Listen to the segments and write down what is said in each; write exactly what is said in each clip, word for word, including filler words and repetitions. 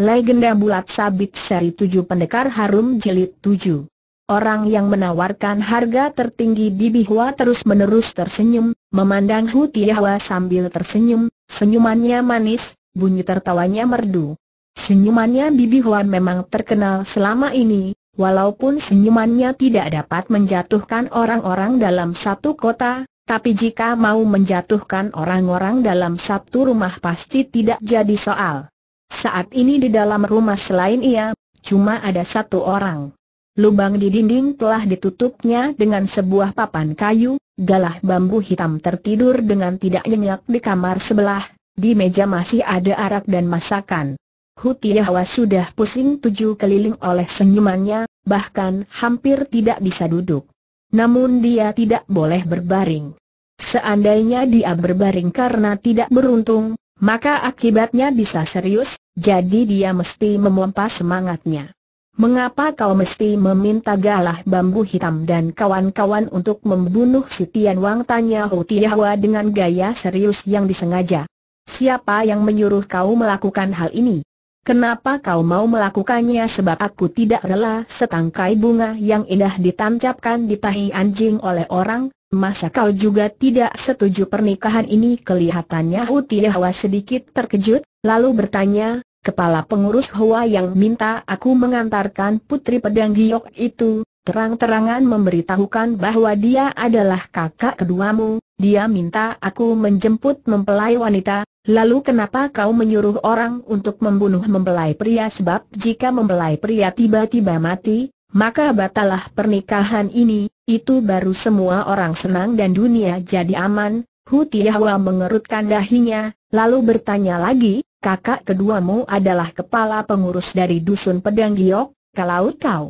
Legenda Bulat Sabit Seri tujuh Pendekar Harum Jilid tujuh. Orang yang menawarkan harga tertinggi di Bihua terus-menerus tersenyum, memandang Hu Tiahua sambil tersenyum, senyumannya manis, bunyi tertawanya merdu. Senyumannya Bibi Hua memang terkenal selama ini, walaupun senyumannya tidak dapat menjatuhkan orang-orang dalam satu kota, tapi jika mau menjatuhkan orang-orang dalam satu rumah pasti tidak jadi soal. Saat ini di dalam rumah selain ia, cuma ada satu orang. Lubang di dinding telah ditutupnya dengan sebuah papan kayu, galah bambu hitam tertidur dengan tidak nyenyak di kamar sebelah, di meja masih ada arak dan masakan. Hu Tiahua sudah pusing tujuh keliling oleh senyumannya, bahkan hampir tidak bisa duduk. Namun dia tidak boleh berbaring. Seandainya dia berbaring karena tidak beruntung, maka akibatnya bisa serius, jadi dia mesti memompa semangatnya. Mengapa kau mesti meminta galah bambu hitam dan kawan-kawan untuk membunuh si Tian Wang? Tanya Hu Tiahua dengan gaya serius yang disengaja. Siapa yang menyuruh kau melakukan hal ini? Kenapa kau mau melakukannya? Sebab aku tidak rela setangkai bunga yang indah ditancapkan di tahi anjing oleh orang. Masa kau juga tidak setuju pernikahan ini? Kelihatannya Hu Tiahua sedikit terkejut, lalu bertanya, kepala pengurus Hua yang minta aku mengantarkan putri pedang giok itu, terang-terangan memberitahukan bahwa dia adalah kakak keduamu. Dia minta aku menjemput mempelai wanita. Lalu kenapa kau menyuruh orang untuk membunuh mempelai pria? Sebab jika mempelai pria tiba-tiba mati, maka batalah pernikahan ini. Itu baru semua orang senang dan dunia jadi aman. Hu Tiahua mengerutkan dahinya, lalu bertanya lagi, kakak keduamu adalah kepala pengurus dari dusun Pedang Giok. Kalau kau,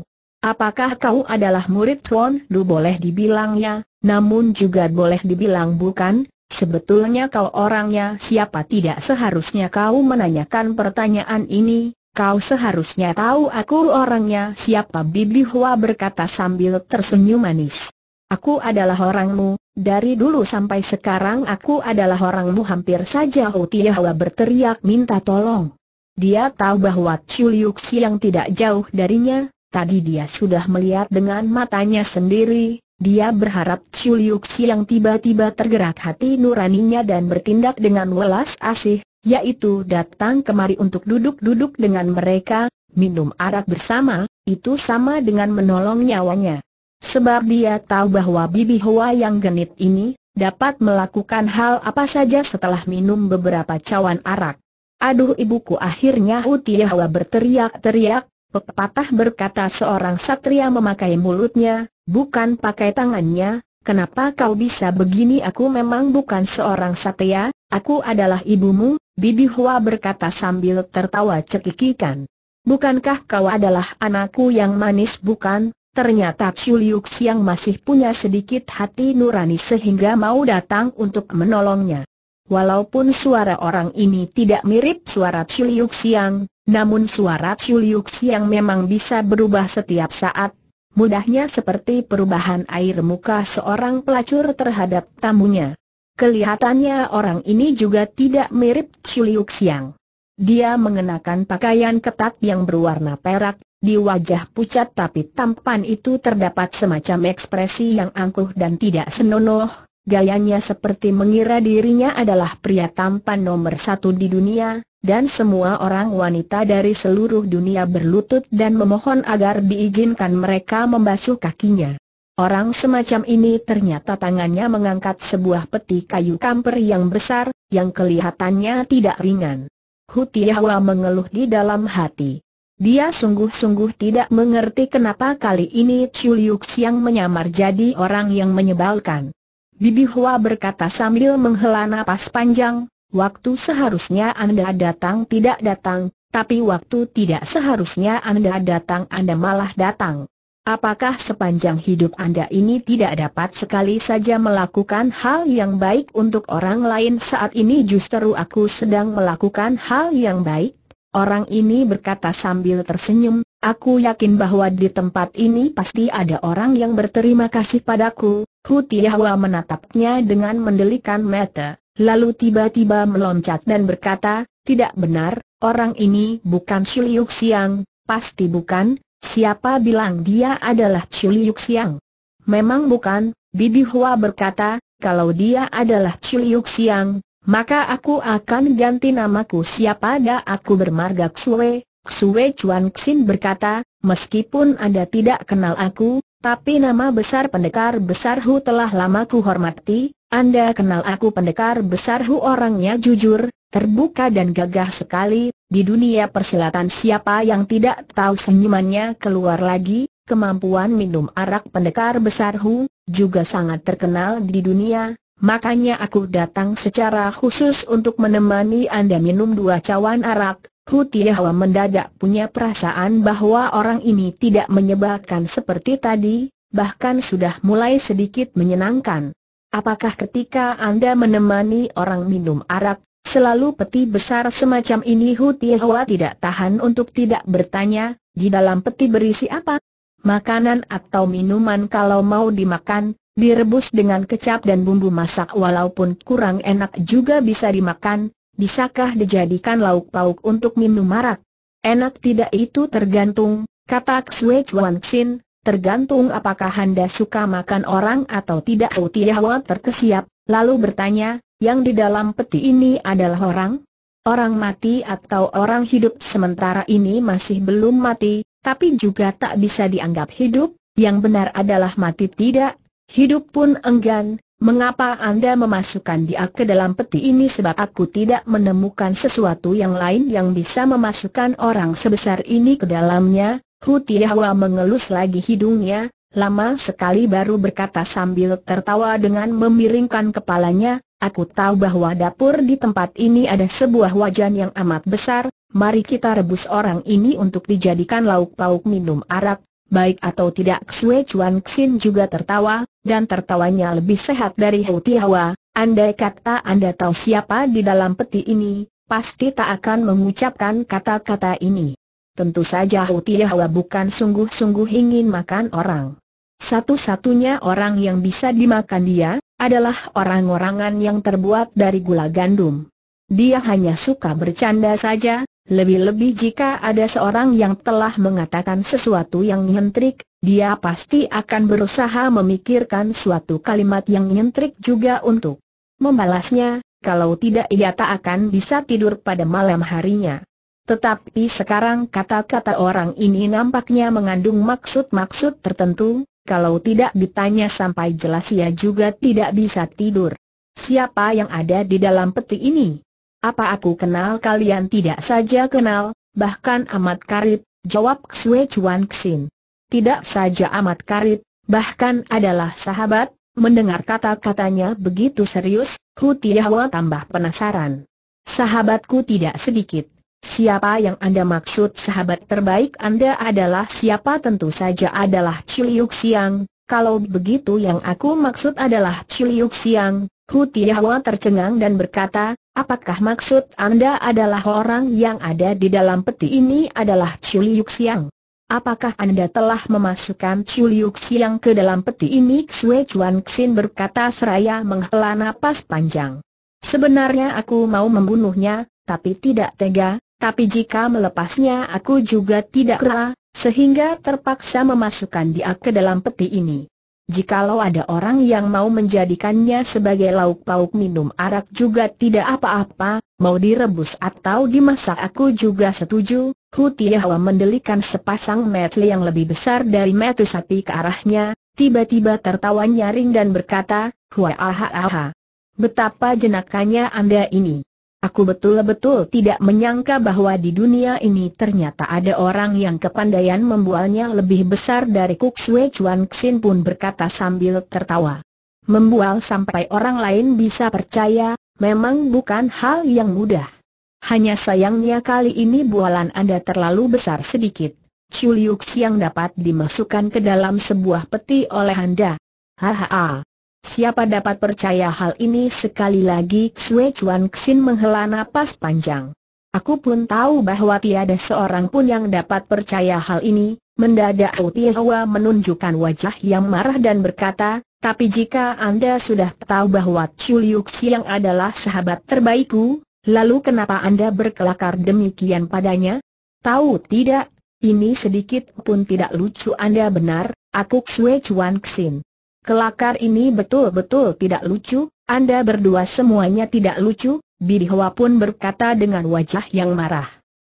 apakah kau adalah murid Tuan Du? Boleh dibilangnya, namun juga boleh dibilang bukan. Sebetulnya kau orangnya siapa? Tidak seharusnya kau menanyakan pertanyaan ini. Kau seharusnya tahu aku orangnya siapa, Bibi Hua berkata sambil tersenyum manis. Aku adalah orangmu, dari dulu sampai sekarang aku adalah orangmu. Hampir saja Hu Tiahua berteriak minta tolong. Dia tahu bahwa Chiu Liu Xi yang tidak jauh darinya, tadi dia sudah melihat dengan matanya sendiri. Dia berharap Chiu Liu Xi yang tiba-tiba tergerak hati nuraninya dan bertindak dengan welas asih, yaitu datang kemari untuk duduk-duduk dengan mereka, minum arak bersama, itu sama dengan menolong nyawanya. Sebab dia tahu bahwa Bibi Hua yang genit ini dapat melakukan hal apa saja setelah minum beberapa cawan arak. Aduh ibuku, akhirnya Hu Tiahua berteriak-teriak. Pepatah berkata seorang satria memakai mulutnya, bukan pakai tangannya. Kenapa kau bisa begini? Aku memang bukan seorang satria, aku adalah ibumu, Bibi Hua berkata sambil tertawa cekikikan. Bukankah kau adalah anakku yang manis bukan? Ternyata Chiu Liu Xi yang masih punya sedikit hati nurani sehingga mau datang untuk menolongnya. Walaupun suara orang ini tidak mirip suara Chiu Liu Xi yang, namun suara Chiu Liu Xi yang memang bisa berubah setiap saat. Mudahnya seperti perubahan air muka seorang pelacur terhadap tamunya. Kelihatannya orang ini juga tidak mirip Chiu Liu Xiang. Dia mengenakan pakaian ketat yang berwarna perak, di wajah pucat tapi tampan itu terdapat semacam ekspresi yang angkuh dan tidak senonoh. Gayanya seperti mengira dirinya adalah pria tampan nomor satu di dunia, dan semua orang wanita dari seluruh dunia berlutut dan memohon agar diizinkan mereka membasuh kakinya. Orang semacam ini ternyata tangannya mengangkat sebuah peti kayu kamper yang besar, yang kelihatannya tidak ringan. Hu Tiahua mengeluh di dalam hati. Dia sungguh-sungguh tidak mengerti kenapa kali ini Chiu Liu Xiang menyamar jadi orang yang menyebalkan. Bibi Hua berkata sambil menghela napas panjang, waktu seharusnya Anda datang tidak datang, tapi waktu tidak seharusnya Anda datang Anda malah datang. Apakah sepanjang hidup Anda ini tidak dapat sekali saja melakukan hal yang baik untuk orang lain? Saat ini justru aku sedang melakukan hal yang baik. Orang ini berkata sambil tersenyum, aku yakin bahwa di tempat ini pasti ada orang yang berterima kasih padaku. Hu Tiahua menatapnya dengan mendelikan mata. lalu tiba-tiba meloncat dan berkata, "Tidak benar, orang ini bukan Chu Liu Xiang, pasti bukan, siapa bilang dia adalah Chu Liu Xiang?" "Memang bukan," Bibi Hua berkata, "kalau dia adalah Chu Liu Xiang, maka aku akan ganti namaku." "Siapa ada aku bermarga Xue?" Xue Chuan Xin berkata, "Meskipun Anda tidak kenal aku, tapi nama besar Pendekar Besar Hu telah lama ku hormati. Anda kenal aku?" Pendekar Besar Hu orangnya jujur, terbuka dan gagah sekali. Di dunia persilatan siapa yang tidak tahu senyumannya keluar lagi. Kemampuan minum arak Pendekar Besar Hu juga sangat terkenal di dunia. "Makanya aku datang secara khusus untuk menemani Anda minum dua cawan arak." Hu Tiahua mendadak punya perasaan bahwa orang ini tidak menyebalkan seperti tadi, bahkan sudah mulai sedikit menyenangkan. "Apakah ketika Anda menemani orang minum arak, selalu peti besar semacam ini?" Hu Tiahua tidak tahan untuk tidak bertanya, "Di dalam peti berisi apa?" "Makanan atau minuman kalau mau dimakan, direbus dengan kecap dan bumbu masak, walaupun kurang enak juga bisa dimakan." "Bisakah dijadikan lauk pauk untuk minum arak?" "Enak tidak itu tergantung," kata Xue Chuan Xin, "tergantung apakah Anda suka makan orang atau tidak." Hu Tiahua terkesiap, lalu bertanya, "Yang di dalam peti ini adalah orang? Orang mati atau orang hidup?" "Sementara ini masih belum mati, tapi juga tak bisa dianggap hidup, yang benar adalah mati tidak, hidup pun enggan." "Mengapa Anda memasukkan dia ke dalam peti ini?" "Sebab aku tidak menemukan sesuatu yang lain yang bisa memasukkan orang sebesar ini ke dalamnya." Hu Tiahua mengelus lagi hidungnya, lama sekali baru berkata sambil tertawa dengan memiringkan kepalanya, "Aku tahu bahwa dapur di tempat ini ada sebuah wajan yang amat besar, mari kita rebus orang ini untuk dijadikan lauk pauk minum arak, baik atau tidak?" Xue Chuan Xin juga tertawa, dan tertawanya lebih sehat dari Hu Tiahua. "Andai kata Anda tahu siapa di dalam peti ini, pasti tak akan mengucapkan kata-kata ini." Tentu saja Hu Tiahua bukan sungguh-sungguh ingin makan orang. Satu-satunya orang yang bisa dimakan dia adalah orang-orangan yang terbuat dari gula gandum. Dia hanya suka bercanda saja. Lebih-lebih jika ada seorang yang telah mengatakan sesuatu yang nyentrik, dia pasti akan berusaha memikirkan suatu kalimat yang nyentrik juga untuk membalasnya, kalau tidak ia tak akan bisa tidur pada malam harinya. Tetapi sekarang kata-kata orang ini nampaknya mengandung maksud-maksud tertentu, kalau tidak ditanya sampai jelas ia juga tidak bisa tidur. "Siapa yang ada di dalam peti ini? Apa aku kenal kalian?" "Tidak saja kenal, bahkan amat karib," jawab Xue Chuan Xin. "Tidak saja amat karib, bahkan adalah sahabat." Mendengar kata-katanya begitu serius, Hu Tiahua tambah penasaran. "Sahabatku tidak sedikit. Siapa yang Anda maksud?" "Sahabat terbaik Anda adalah siapa?" "Tentu saja adalah Chu Liu Xiang." "Kalau begitu yang aku maksud adalah Chu Liu Xiang." Hu Tiahua tercengang dan berkata, "Apakah maksud Anda adalah orang yang ada di dalam peti ini adalah Chu Liu Xiang? Apakah Anda telah memasukkan Chu Liu Xiang ke dalam peti ini?" Xue Chuan Xin berkata seraya menghela napas panjang. "Sebenarnya aku mau membunuhnya, tapi tidak tega, tapi jika melepasnya aku juga tidak rela, sehingga terpaksa memasukkan dia ke dalam peti ini. Jikalau ada orang yang mau menjadikannya sebagai lauk pauk minum arak juga tidak apa-apa, mau direbus atau dimasak aku juga setuju." Hu Tiahua mendelikan sepasang mata yang lebih besar dari mata sapi ke arahnya, tiba-tiba tertawa nyaring dan berkata, "Huahahaha, betapa jenakannya Anda ini. Aku betul-betul tidak menyangka bahwa di dunia ini ternyata ada orang yang kepandaian membualnya lebih besar dari ku." Xue Chuan Xin pun berkata sambil tertawa, "Membual sampai orang lain bisa percaya, memang bukan hal yang mudah. Hanya sayangnya kali ini bualan Anda terlalu besar sedikit. Chu Liu Xiang dapat dimasukkan ke dalam sebuah peti oleh Anda. Hahaha. Siapa dapat percaya hal ini?" Sekali lagi Xue Chuan Xin menghela napas panjang. "Aku pun tahu bahwa tiada seorang pun yang dapat percaya hal ini." Mendadak Hu Tiahua menunjukkan wajah yang marah dan berkata, Tapi jika Anda sudah tahu bahwa Chu Liu Xiang adalah sahabat terbaikku, lalu kenapa Anda berkelakar demikian padanya? Tahu tidak, ini sedikit pun tidak lucu. Anda benar, aku Xue Chuan Xin. Kelakar ini betul-betul tidak lucu, Anda berdua semuanya tidak lucu, Bi Hwa pun berkata dengan wajah yang marah.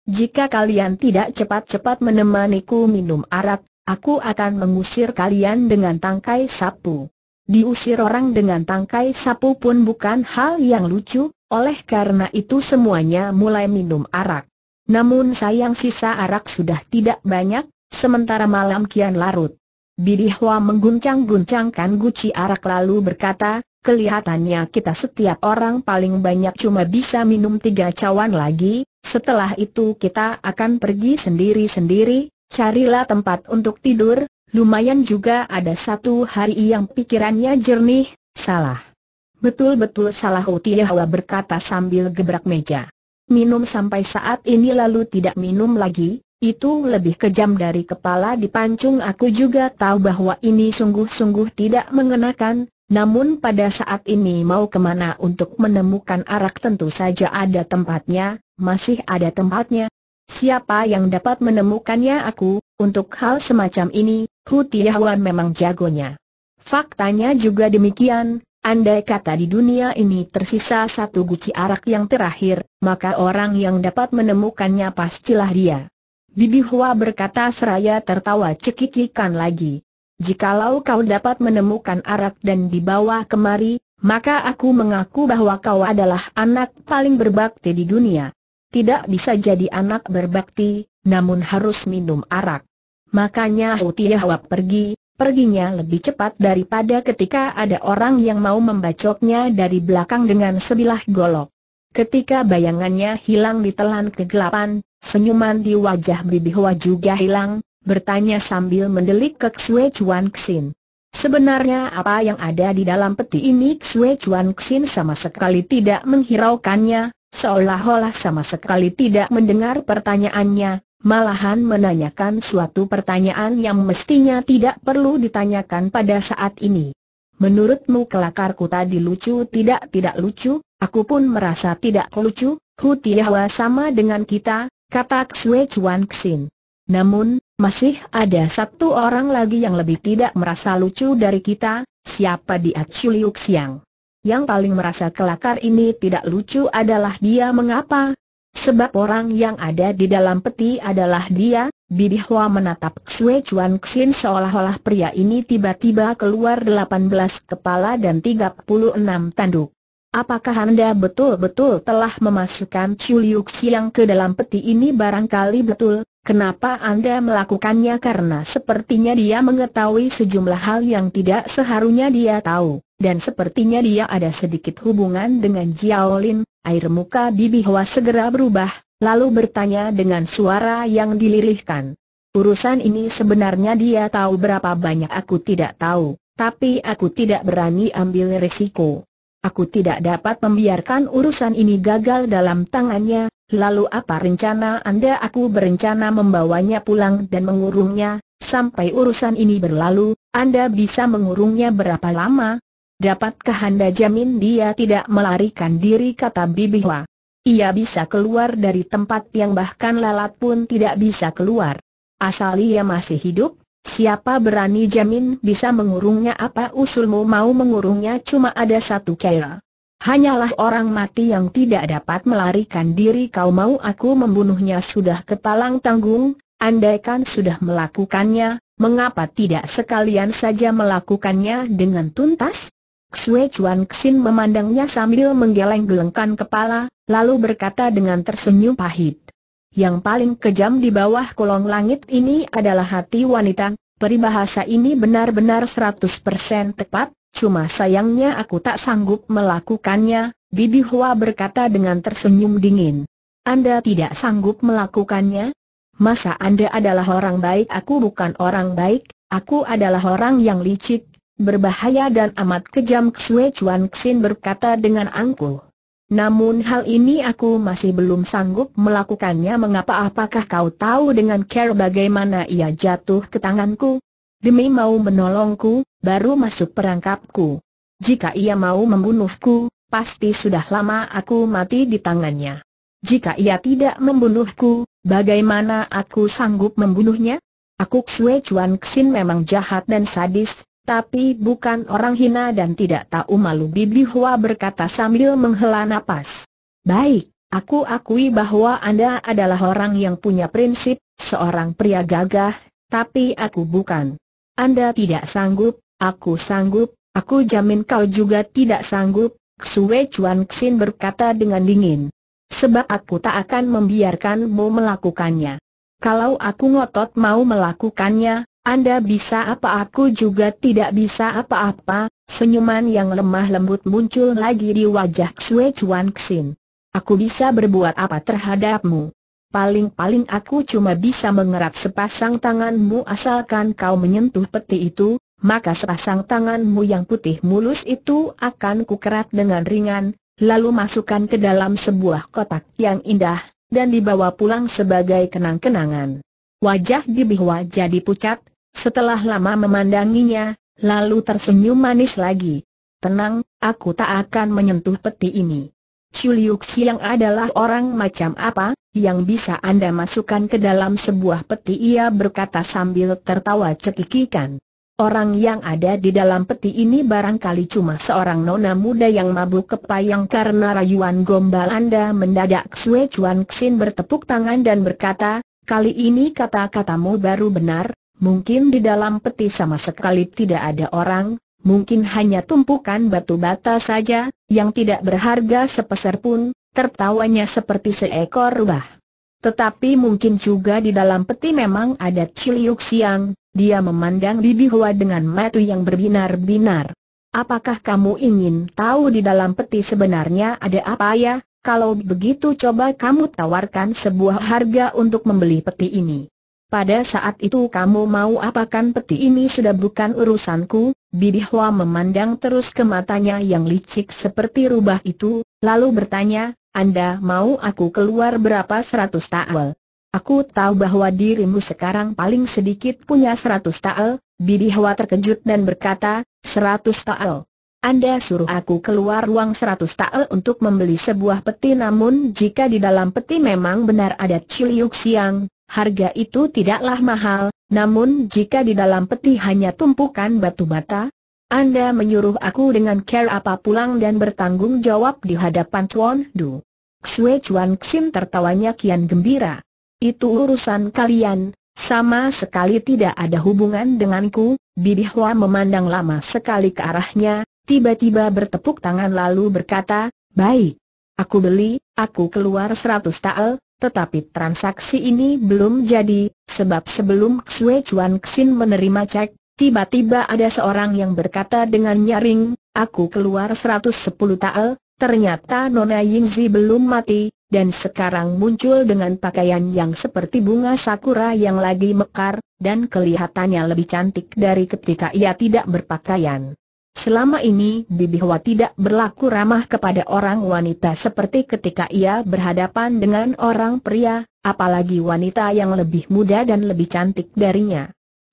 Jika kalian tidak cepat-cepat menemaniku minum arak, aku akan mengusir kalian dengan tangkai sapu. Diusir orang dengan tangkai sapu pun bukan hal yang lucu, oleh karena itu semuanya mulai minum arak. Namun sayang sisa arak sudah tidak banyak, sementara malam kian larut. Bi Hwa mengguncang-guncangkan guci arak lalu berkata, kelihatannya kita setiap orang paling banyak cuma bisa minum tiga cawan lagi, setelah itu kita akan pergi sendiri-sendiri, carilah tempat untuk tidur, lumayan juga ada satu hari yang pikirannya jernih. Salah. Betul-betul salah, Bi Hwa berkata sambil gebrak meja. Minum sampai saat ini lalu tidak minum lagi. Itu lebih kejam dari kepala dipancung. Aku juga tahu bahwa ini sungguh-sungguh tidak mengenakan, namun pada saat ini mau kemana untuk menemukan arak? Tentu saja ada tempatnya, masih ada tempatnya. Siapa yang dapat menemukannya? Aku, untuk hal semacam ini, Bi Hwa memang jagonya. Faktanya juga demikian. Andai kata di dunia ini tersisa satu guci arak yang terakhir, maka orang yang dapat menemukannya pastilah dia. Bi Hwa berkata seraya tertawa cekikikan lagi. Jikalau kau dapat menemukan arak dan dibawa kemari, maka aku mengaku bahwa kau adalah anak paling berbakti di dunia. Tidak bisa jadi anak berbakti, namun harus minum arak. Makanya Bi Hwa pergi, perginya lebih cepat daripada ketika ada orang yang mau membacoknya dari belakang dengan sebilah golok. Ketika bayangannya hilang ditelan kegelapan, senyuman di wajah Bi Hwa juga hilang, bertanya sambil mendelik ke Xue Chuan Xin. Sebenarnya apa yang ada di dalam peti ini? Xue Chuan Xin sama sekali tidak menghiraukannya, seolah-olah sama sekali tidak mendengar pertanyaannya, malahan menanyakan suatu pertanyaan yang mestinya tidak perlu ditanyakan pada saat ini. Menurutmu kelakarku tadi lucu tidak? Tidak lucu. Aku pun merasa tidak lucu. Bi Hwa sama dengan kita, kata Xue Chuan Xin. Namun, masih ada satu orang lagi yang lebih tidak merasa lucu dari kita. Siapa dia? Chu Liu Xiang. Yang paling merasa kelakar ini tidak lucu adalah dia. Mengapa? Sebab orang yang ada di dalam peti adalah dia. Bi Hwa menatap Xue Chuan Xin seolah-olah pria ini tiba-tiba keluar delapan belas kepala dan tiga puluh enam tanduk. Apakah Anda betul-betul telah memasukkan Chu Liu Xiang ke dalam peti ini? Barangkali betul. Kenapa Anda melakukannya? Karena sepertinya dia mengetahui sejumlah hal yang tidak seharusnya dia tahu, dan sepertinya dia ada sedikit hubungan dengan Jiaolin. Air muka Bi Hwa segera berubah, lalu bertanya dengan suara yang dilirihkan. Urusan ini sebenarnya dia tahu. Berapa banyak aku tidak tahu, tapi aku tidak berani ambil risiko. Aku tidak dapat membiarkan urusan ini gagal dalam tangannya. Lalu apa rencana Anda? Aku berencana membawanya pulang dan mengurungnya sampai urusan ini berlalu. Anda bisa mengurungnya berapa lama? Dapatkah Anda jamin dia tidak melarikan diri? Kata Bi Hwa. Ia bisa keluar dari tempat yang bahkan lalat pun tidak bisa keluar. Asal ia masih hidup, siapa berani jamin bisa mengurungnya? Apa usulmu mau mengurungnya? Cuma ada satu cara. Hanyalah orang mati yang tidak dapat melarikan diri. Kau mau aku membunuhnya? Sudah kepalang tanggung. Andaikan sudah melakukannya, mengapa tidak sekalian saja melakukannya dengan tuntas? Xue Chuan Xin memandangnya sambil menggeleng-gelengkan kepala, lalu berkata dengan tersenyum pahit. Yang paling kejam di bawah kolong langit ini adalah hati wanita. Peribahasa ini benar-benar seratus persen tepat, cuma sayangnya aku tak sanggup melakukannya. Bi Hwa berkata dengan tersenyum dingin. Anda tidak sanggup melakukannya? Masa Anda adalah orang baik? Aku bukan orang baik, aku adalah orang yang licik, berbahaya dan amat kejam, Xue Chuan Xin berkata dengan angkuh. Namun hal ini aku masih belum sanggup melakukannya. Mengapa? Apakah kau tahu dengan cara bagaimana ia jatuh ke tanganku? Demi mau menolongku, baru masuk perangkapku. Jika ia mau membunuhku, pasti sudah lama aku mati di tangannya. Jika ia tidak membunuhku, bagaimana aku sanggup membunuhnya? Aku Xue Chuan Xin memang jahat dan sadis, tapi bukan orang hina dan tidak tahu malu, Bibi Hua berkata sambil menghela napas. Baik, aku akui bahwa Anda adalah orang yang punya prinsip, seorang pria gagah, tapi aku bukan. Anda tidak sanggup, aku sanggup, aku jamin kau juga tidak sanggup, Xue Chuan Xin berkata dengan dingin. Sebab aku tak akan membiarkanmu melakukannya. Kalau aku ngotot mau melakukannya, Anda bisa apa aku juga tidak bisa apa-apa. Senyuman yang lemah lembut muncul lagi di wajah Xue Chuan Xin. Aku bisa berbuat apa terhadapmu? Paling-paling aku cuma bisa mengerat sepasang tanganmu, asalkan kau menyentuh peti itu, maka sepasang tanganmu yang putih mulus itu akan kukerat dengan ringan, lalu masukkan ke dalam sebuah kotak yang indah dan dibawa pulang sebagai kenang-kenangan. Wajah Bibi Hua jadi pucat, setelah lama memandanginya, lalu tersenyum manis lagi. Tenang, aku tak akan menyentuh peti ini. Chu Liu Xiang adalah orang macam apa, yang bisa Anda masukkan ke dalam sebuah peti, ia berkata sambil tertawa cekikikan. Orang yang ada di dalam peti ini barangkali cuma seorang nona muda yang mabuk kepayang karena rayuan gombal Anda. Mendadak Xue Chuan Xin bertepuk tangan dan berkata, kali ini kata-katamu baru benar, mungkin di dalam peti sama sekali tidak ada orang, mungkin hanya tumpukan batu bata saja, yang tidak berharga sepeser pun. Tertawanya seperti seekor rubah. Tetapi mungkin juga di dalam peti memang ada Ciliuk Siang. Dia memandang Bibi Hua dengan mata yang berbinar-binar. Apakah kamu ingin tahu di dalam peti sebenarnya ada apa ya? Kalau begitu coba kamu tawarkan sebuah harga untuk membeli peti ini. Pada saat itu kamu mau apakan peti ini sudah bukan urusanku. Bibi Hua memandang terus ke matanya yang licik seperti rubah itu, lalu bertanya, Anda mau aku keluar berapa seratus ta'al? Aku tahu bahwa dirimu sekarang paling sedikit punya seratus ta'al. Bibi Hua terkejut dan berkata, seratus ta'al? Anda suruh aku keluar uang seratus ta'al untuk membeli sebuah peti, namun jika di dalam peti memang benar ada Ciliuk Siang, harga itu tidaklah mahal. Namun jika di dalam peti hanya tumpukan batu bata, Anda menyuruh aku dengan cara apa pulang dan bertanggung jawab di hadapan Chuan Du? Xue Chuan Xin tertawanya kian gembira. Itu urusan kalian, sama sekali tidak ada hubungan denganku. Bibi Hua memandang lama sekali ke arahnya, tiba-tiba bertepuk tangan lalu berkata, baik, aku beli, aku keluar seratus ta'al, tetapi transaksi ini belum jadi, sebab sebelum Xue Chuan Xin menerima cek, tiba-tiba ada seorang yang berkata dengan nyaring, aku keluar seratus sepuluh ta'al, ternyata Nona Yingzi belum mati. Dan sekarang muncul dengan pakaian yang seperti bunga sakura yang lagi mekar, dan kelihatannya lebih cantik dari ketika ia tidak berpakaian. Selama ini Bibi Hua tidak berlaku ramah kepada orang wanita seperti ketika ia berhadapan dengan orang pria, apalagi wanita yang lebih muda dan lebih cantik darinya.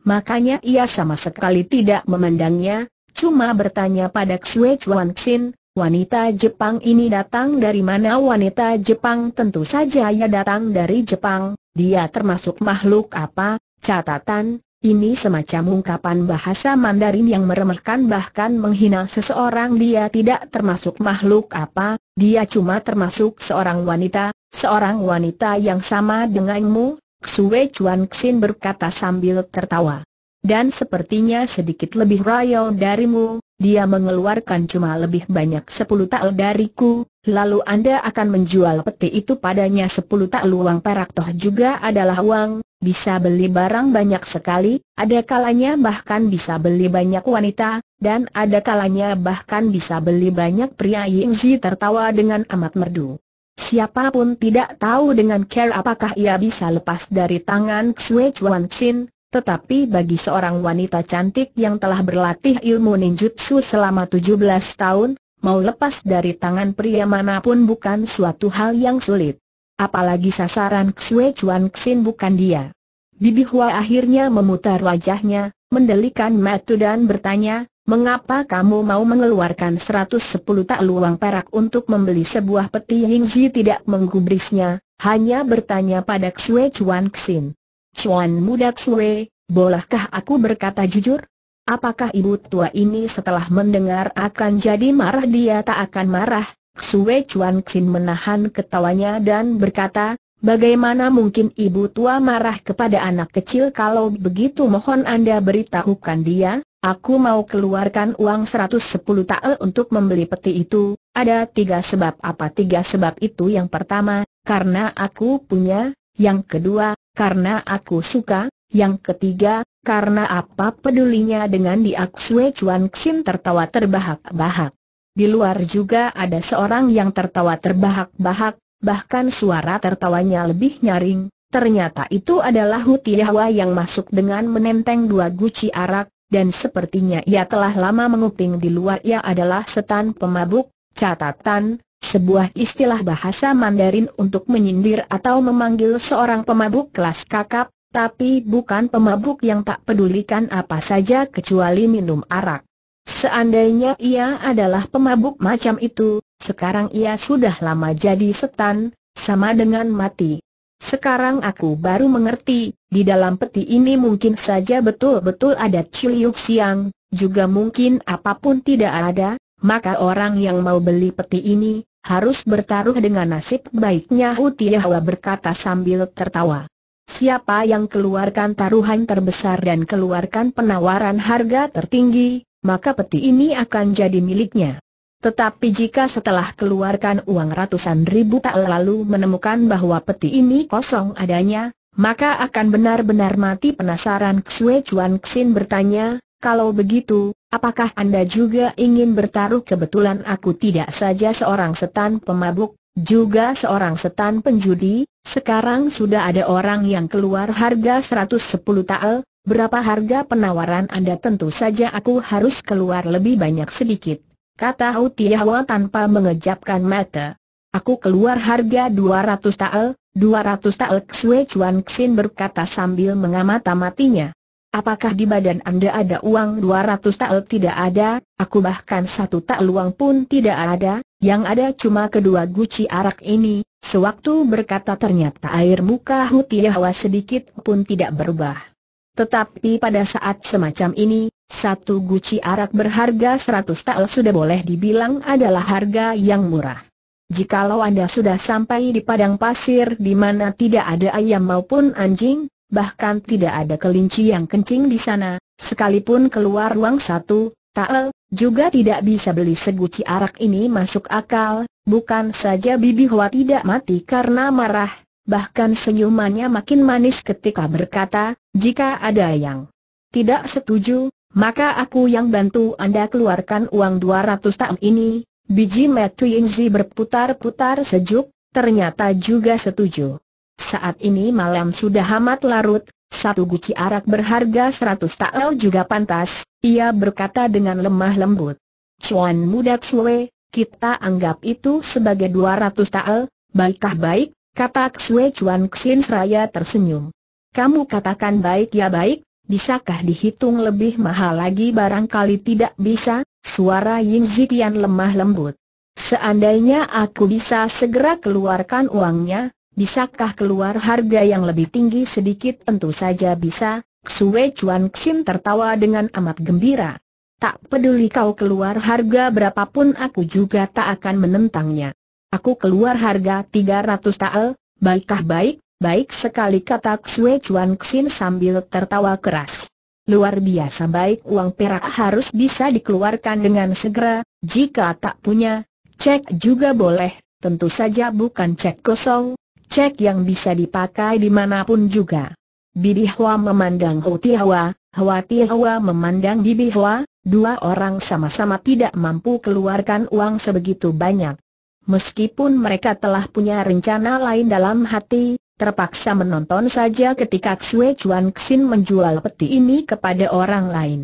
Makanya ia sama sekali tidak memandangnya, cuma bertanya pada Xue Chuan Xin, wanita Jepang ini datang dari mana? Wanita Jepang tentu saja ia datang dari Jepang. Dia termasuk makhluk apa? Catatan, ini semacam ungkapan bahasa Mandarin yang meremehkan bahkan menghina seseorang. Dia tidak termasuk makhluk apa, dia cuma termasuk seorang wanita, seorang wanita yang sama denganmu, Xue Chuan Xin berkata sambil tertawa. Dan sepertinya sedikit lebih royal darimu. Dia mengeluarkan cuma lebih banyak sepuluh ta'al dariku, lalu Anda akan menjual peti itu padanya sepuluh ta'al uang perak, toh juga adalah uang, bisa beli barang banyak sekali, ada kalanya bahkan bisa beli banyak wanita, dan ada kalanya bahkan bisa beli banyak pria. Yingzi tertawa dengan amat merdu. Siapapun tidak tahu dengan cara apakah ia bisa lepas dari tangan Xue Chuan Xin. Tetapi bagi seorang wanita cantik yang telah berlatih ilmu ninjutsu selama tujuh belas tahun, mau lepas dari tangan pria manapun bukan suatu hal yang sulit. Apalagi sasaran Xue Chuan Xin bukan dia. Bibi Hua akhirnya memutar wajahnya, mendelikan mata dan bertanya, "Mengapa kamu mau mengeluarkan seratus sepuluh tak luang perak untuk membeli sebuah peti?" Hing Zi tidak menggubrisnya, hanya bertanya pada Xue Chuan Xin. "Chuan muda Xue, bolehkah aku berkata jujur? Apakah ibu tua ini setelah mendengar akan jadi marah?" "Dia tak akan marah." Xue Chuan Xin menahan ketawanya dan berkata, "Bagaimana mungkin ibu tua marah kepada anak kecil? Kalau begitu mohon Anda beritahukan dia. Aku mau keluarkan uang seratus sepuluh tak untuk membeli peti itu. Ada tiga sebab." "Apa tiga sebab itu?" "Yang pertama, karena aku punya. Yang kedua, karena aku suka. Yang ketiga, karena apa pedulinya dengan dia?" Xue Chuan Xin tertawa terbahak-bahak. Di luar juga ada seorang yang tertawa terbahak-bahak, bahkan suara tertawanya lebih nyaring. Ternyata itu adalah Hu Tiahua yang masuk dengan menenteng dua guci arak. Dan sepertinya ia telah lama menguping di luar. Ia adalah setan pemabuk. Catatan, sebuah istilah bahasa Mandarin untuk menyindir atau memanggil seorang pemabuk kelas kakap, tapi bukan pemabuk yang tak pedulikan apa saja kecuali minum arak. Seandainya ia adalah pemabuk macam itu, sekarang ia sudah lama jadi setan, sama dengan mati. "Sekarang aku baru mengerti, di dalam peti ini mungkin saja betul-betul ada Ciliuk Siang, juga mungkin apapun tidak ada, maka orang yang mau beli peti ini, harus bertaruh dengan nasib baiknya." Hu Tiahua berkata sambil tertawa, "Siapa yang keluarkan taruhan terbesar dan keluarkan penawaran harga tertinggi, maka peti ini akan jadi miliknya. Tetapi jika setelah keluarkan uang ratusan ribu tak lalu menemukan bahwa peti ini kosong adanya, maka akan benar-benar mati penasaran." Xue Chuan Xin bertanya, "Kalau begitu, apakah Anda juga ingin bertaruh? Kebetulan aku tidak saja seorang setan pemabuk, juga seorang setan penjudi. Sekarang sudah ada orang yang keluar harga seratus sepuluh tak. Berapa harga penawaran Anda?" "Tentu saja aku harus keluar lebih banyak sedikit," kata Hu Tiahua tanpa mengejapkan mata. "Aku keluar harga dua ratus tak, dua ratus tak Xue Chuan Xin berkata sambil mengamati-amatinya. "Apakah di badan Anda ada uang dua ratus tak? "Tidak ada, aku bahkan satu tak luang pun tidak ada, yang ada cuma kedua guci arak ini." Sewaktu berkata ternyata air muka Hu Tiahua sedikit pun tidak berubah. Tetapi pada saat semacam ini, satu guci arak berharga seratus tak sudah boleh dibilang adalah harga yang murah. Jikalau Anda sudah sampai di padang pasir di mana tidak ada ayam maupun anjing, bahkan tidak ada kelinci yang kencing di sana, sekalipun keluar uang satu tak, juga tidak bisa beli seguci arak ini. Masuk akal." Bukan saja Bibi Hua tidak mati karena marah, bahkan senyumannya makin manis ketika berkata, "Jika ada yang tidak setuju, maka aku yang bantu Anda keluarkan uang dua ratus tak ini." Biji mata Ying Zi berputar-putar sejuk, ternyata juga setuju. Saat ini malam sudah amat larut, satu guci arak berharga seratus tak juga pantas, ia berkata dengan lemah lembut. "Chuan muda Xue, kita anggap itu sebagai dua ratus tak, baiklah?" "Baik," kata Xue Chuan Xin seraya tersenyum. "Kamu katakan baik ya baik, bisakah dihitung lebih mahal lagi?" "Barangkali tidak bisa," suara Ying Zi kian lemah lembut. "Seandainya aku bisa segera keluarkan uangnya, bisakah keluar harga yang lebih tinggi sedikit?" "Tentu saja bisa." Xue Chuan Xin tertawa dengan amat gembira. "Tak peduli kau keluar harga berapapun, aku juga tak akan menentangnya. Aku keluar harga tiga ratus tak, baiklah?" "Baik. Baik sekali," kata Xue Chuan Xin sambil tertawa keras. "Luar biasa baik. Uang perak harus bisa dikeluarkan dengan segera. Jika tak punya, cek juga boleh. Tentu saja bukan cek kosong, cek yang bisa dipakai dimanapun juga." Bibi Hua memandang Hu Tiahua, Hua Tiahua memandang Bibi Hua. Dua orang sama-sama tidak mampu keluarkan uang sebegitu banyak. Meskipun mereka telah punya rencana lain dalam hati, terpaksa menonton saja ketika Xue Chuan Xin menjual peti ini kepada orang lain.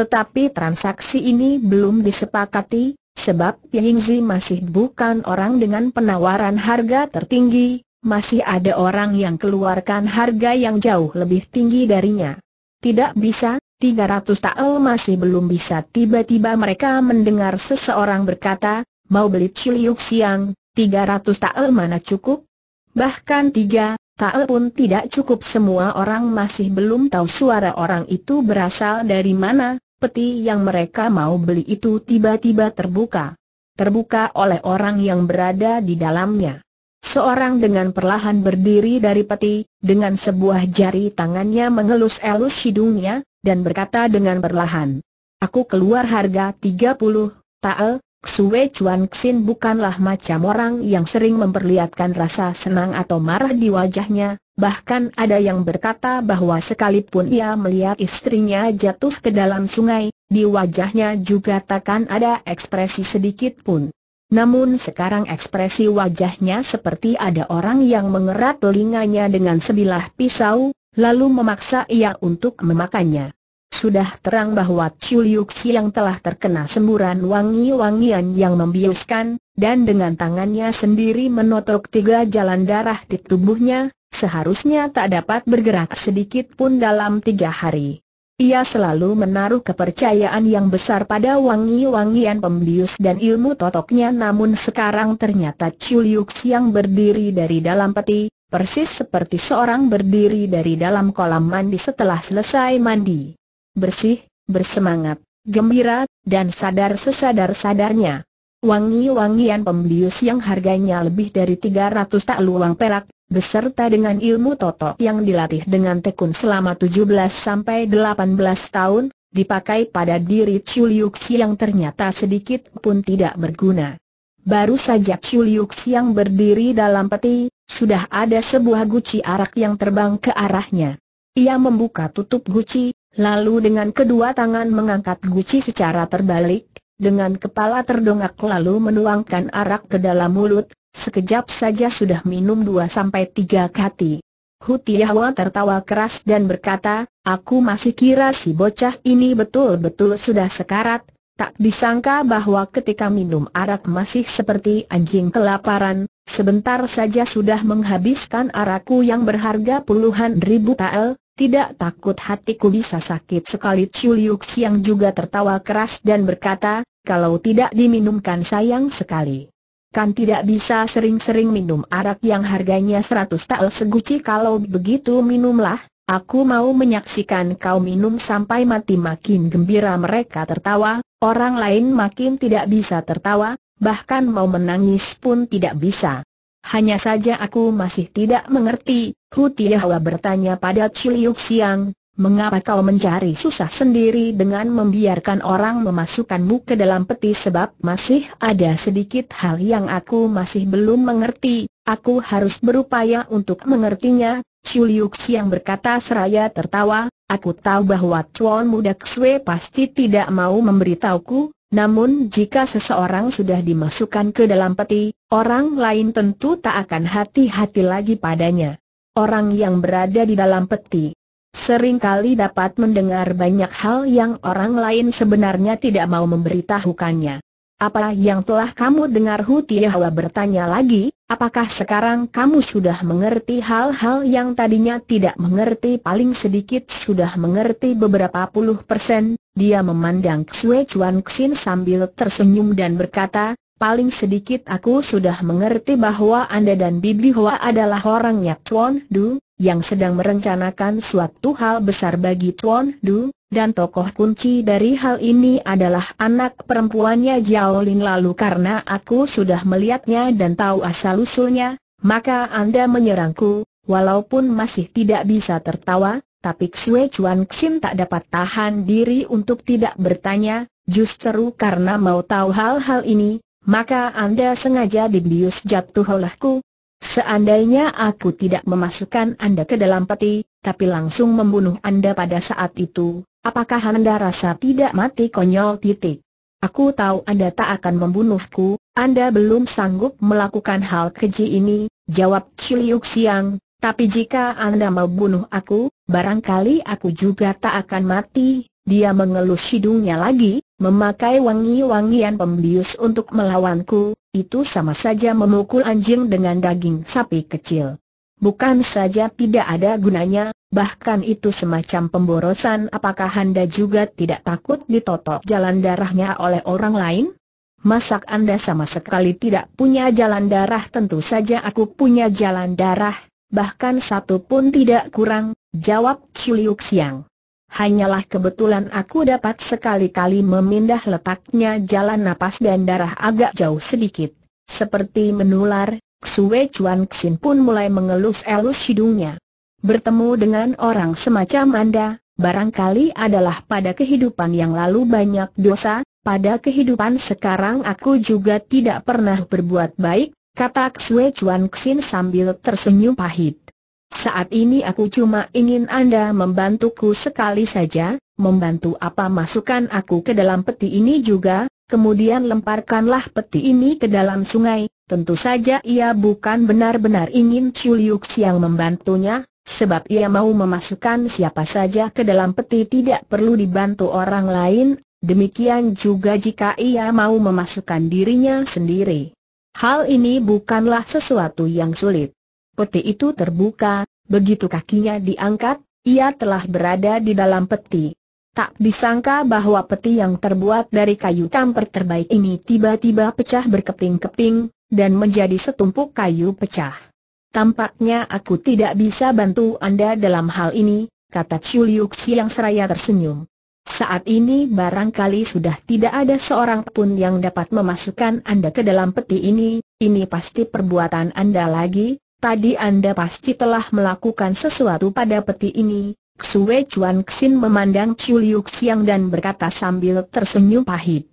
Tetapi transaksi ini belum disepakati, sebab Ying Zi masih bukan orang dengan penawaran harga tertinggi, masih ada orang yang keluarkan harga yang jauh lebih tinggi darinya. "Tidak bisa," tiga ratus tael masih belum bisa. Tiba-tiba mereka mendengar seseorang berkata, mau beli Ciliuk Siang, tiga ratus tael mana cukup? Bahkan tiga, tael pun tidak cukup. Semua orang masih belum tahu suara orang itu berasal dari mana. Peti yang mereka mau beli itu tiba-tiba terbuka. Terbuka oleh orang yang berada di dalamnya. Seorang dengan perlahan berdiri dari peti, dengan sebuah jari tangannya mengelus-elus hidungnya, dan berkata dengan perlahan, aku keluar harga tiga puluh tael, Xue Chuan Xin bukanlah macam orang yang sering memperlihatkan rasa senang atau marah di wajahnya, bahkan ada yang berkata bahwa sekalipun ia melihat istrinya jatuh ke dalam sungai, di wajahnya juga takkan ada ekspresi sedikit pun. Namun sekarang ekspresi wajahnya seperti ada orang yang mengerat telinganya dengan sebilah pisau, lalu memaksa ia untuk memakannya. Sudah terang bahwa Ciliuk Siang telah terkena semburan wangi-wangian yang membiuskan, dan dengan tangannya sendiri menotok tiga jalan darah di tubuhnya, seharusnya tak dapat bergerak sedikit pun dalam tiga hari. Ia selalu menaruh kepercayaan yang besar pada wangi-wangian pembius dan ilmu totoknya, namun sekarang ternyata Ciliuk Siang berdiri dari dalam peti, persis seperti seorang berdiri dari dalam kolam mandi setelah selesai mandi. Bersih, bersemangat, gembira, dan sadar sesadar-sadarnya. Wangi-wangian pembius yang harganya lebih dari tiga ratus tael uang perak, beserta dengan ilmu totok yang dilatih dengan tekun selama tujuh belas sampai delapan belas tahun, dipakai pada diri Ciliuk Siang ternyata sedikit pun tidak berguna. Baru saja Ciliuk Siang berdiri dalam peti, sudah ada sebuah guci arak yang terbang ke arahnya. Ia membuka tutup guci, lalu dengan kedua tangan mengangkat guci secara terbalik, dengan kepala terdongak lalu menuangkan arak ke dalam mulut. Sekejap saja sudah minum dua sampai tiga kati. Hutiahwa tertawa keras dan berkata, aku masih kira si bocah ini betul-betul sudah sekarat. Tak disangka bahwa ketika minum arak masih seperti anjing kelaparan, sebentar saja sudah menghabiskan arakku yang berharga puluhan ribu tael, tidak takut hatiku bisa sakit sekali. Ciliuk Siang juga tertawa keras dan berkata, kalau tidak diminumkan sayang sekali. Kan tidak bisa sering-sering minum arak yang harganya seratus tael seguci. Kalau begitu minumlah. Aku mau menyaksikan kau minum sampai mati. Makin gembira mereka tertawa, orang lain makin tidak bisa tertawa, bahkan mau menangis pun tidak bisa. Hanya saja aku masih tidak mengerti. Hutiahwa bertanya pada Ciliuk Siang, mengapa kau mencari susah sendiri dengan membiarkan orang memasukkanmu ke dalam peti? Sebab masih ada sedikit hal yang aku masih belum mengerti. Aku harus berupaya untuk mengertinya. Ciliuk Siang berkata seraya tertawa, aku tahu bahwa tuan muda Xue pasti tidak mau memberitahuku, namun jika seseorang sudah dimasukkan ke dalam peti, orang lain tentu tak akan hati-hati lagi padanya. Orang yang berada di dalam peti seringkali dapat mendengar banyak hal yang orang lain sebenarnya tidak mau memberitahukannya. Apa yang telah kamu dengar? Hutiahwa bertanya lagi, apakah sekarang kamu sudah mengerti hal-hal yang tadinya tidak mengerti? Paling sedikit sudah mengerti beberapa puluh persen. Dia memandang Xue Chuan Xin sambil tersenyum dan berkata, paling sedikit aku sudah mengerti bahwa Anda dan Bibi Hua adalah orangnya Tuan Du, yang sedang merencanakan suatu hal besar bagi Tuan Du. Dan tokoh kunci dari hal ini adalah anak perempuannya Jiao Lin. Lalu karena aku sudah melihatnya dan tahu asal-usulnya, maka Anda menyerangku. Walaupun masih tidak bisa tertawa, tapi Xue Chuan Xin tak dapat tahan diri untuk tidak bertanya. Justru karena mau tahu hal-hal ini, maka Anda sengaja dibius jatuh olehku. Seandainya aku tidak memasukkan Anda ke dalam peti, tapi langsung membunuh Anda pada saat itu, apakah Anda rasa tidak mati? Konyol titik. Aku tahu Anda tak akan membunuhku. Anda belum sanggup melakukan hal keji ini, jawab Ciliuk Siang. Tapi jika Anda mau bunuh aku, barangkali aku juga tak akan mati. Dia mengelus hidungnya lagi, memakai wangi-wangian pembius untuk melawanku. Itu sama saja memukul anjing dengan daging sapi kecil. Bukan saja tidak ada gunanya, bahkan itu semacam pemborosan. Apakah Anda juga tidak takut ditotok jalan darahnya oleh orang lain? Masak Anda sama sekali tidak punya jalan darah? Tentu saja aku punya jalan darah, bahkan satu pun tidak kurang, jawab Chuliuk Siang. Hanyalah kebetulan aku dapat sekali-kali memindah letaknya jalan napas dan darah agak jauh sedikit, seperti menular. Xue Chuan Xin pun mulai mengelus-elus hidungnya. Bertemu dengan orang semacam Anda, barangkali adalah pada kehidupan yang lalu banyak dosa. Pada kehidupan sekarang aku juga tidak pernah berbuat baik, kata Xue Chuan Xin sambil tersenyum pahit. Saat ini aku cuma ingin Anda membantuku sekali saja. Membantu apa? Masukkan aku ke dalam peti ini juga, kemudian lemparkanlah peti ini ke dalam sungai. Tentu saja ia bukan benar-benar ingin Chuliuk Siang membantunya, sebab ia mau memasukkan siapa saja ke dalam peti, tidak perlu dibantu orang lain. Demikian juga jika ia mau memasukkan dirinya sendiri. Hal ini bukanlah sesuatu yang sulit. Peti itu terbuka, begitu kakinya diangkat, ia telah berada di dalam peti. Tak disangka bahwa peti yang terbuat dari kayu tamper terbaik ini tiba-tiba pecah berkeping-keping dan menjadi setumpuk kayu pecah. Tampaknya aku tidak bisa bantu Anda dalam hal ini, kata Chuliuk Siang seraya tersenyum. Saat ini barangkali sudah tidak ada seorang pun yang dapat memasukkan Anda ke dalam peti ini. Ini pasti perbuatan Anda lagi. Tadi Anda pasti telah melakukan sesuatu pada peti ini. Xue Chuan Xin memandang Chuliuk Siang dan berkata sambil tersenyum pahit.